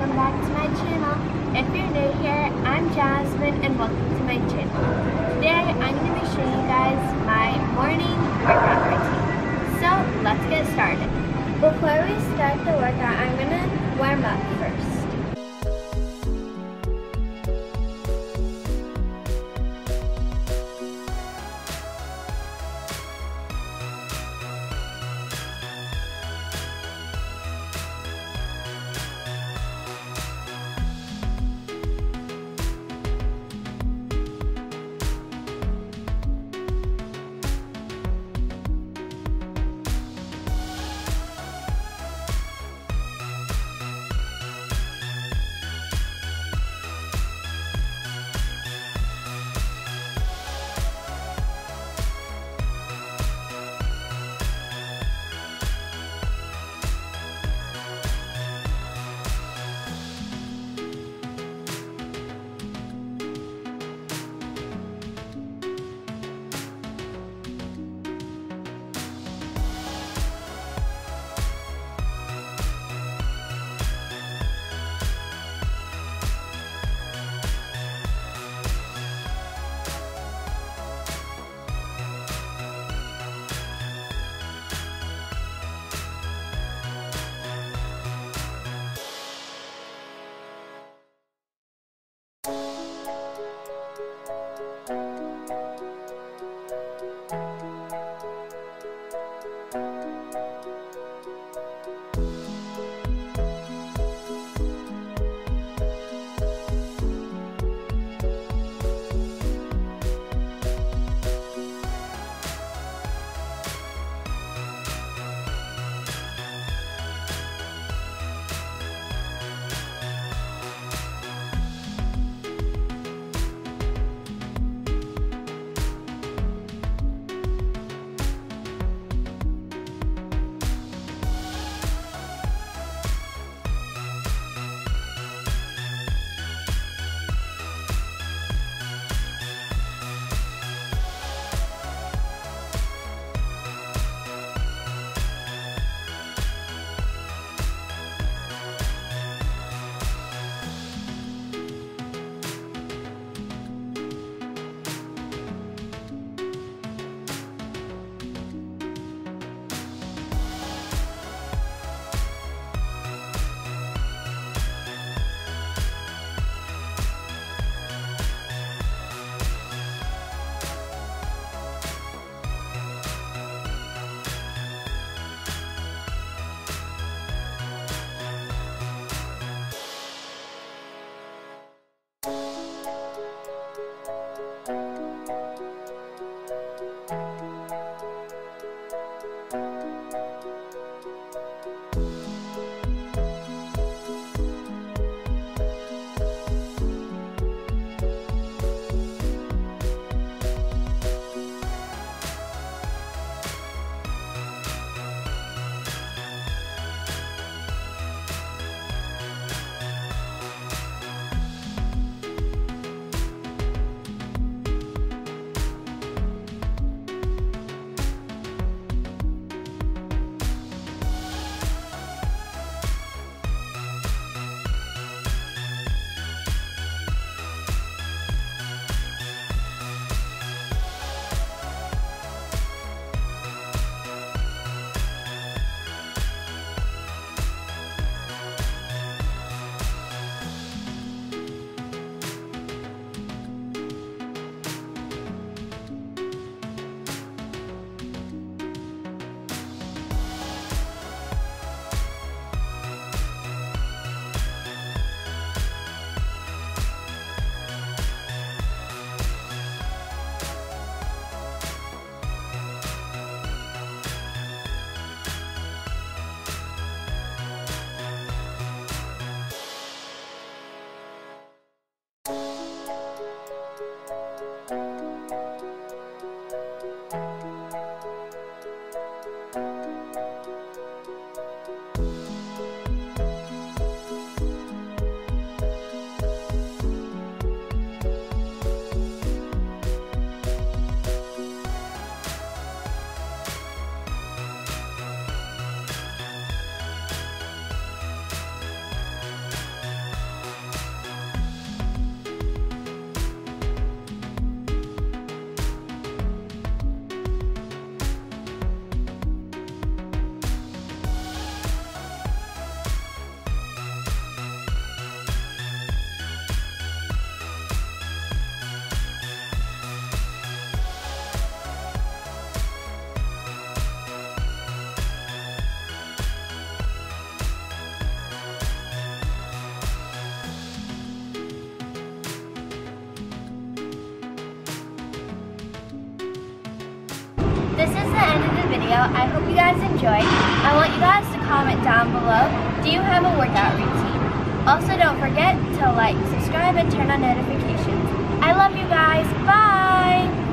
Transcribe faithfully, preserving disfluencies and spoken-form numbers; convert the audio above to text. welcome back to my channel. If you're new here, I'm Jasmine and welcome to my channel. Today I'm going to be showing you guys my morning workout routine. So let's get started. Before we start the workout, I'm going to warm up first. video. I hope you guys enjoyed. I want you guys to comment down below, do you have a workout routine? Also, don't forget to like, subscribe, and turn on notifications. I love you guys. Bye!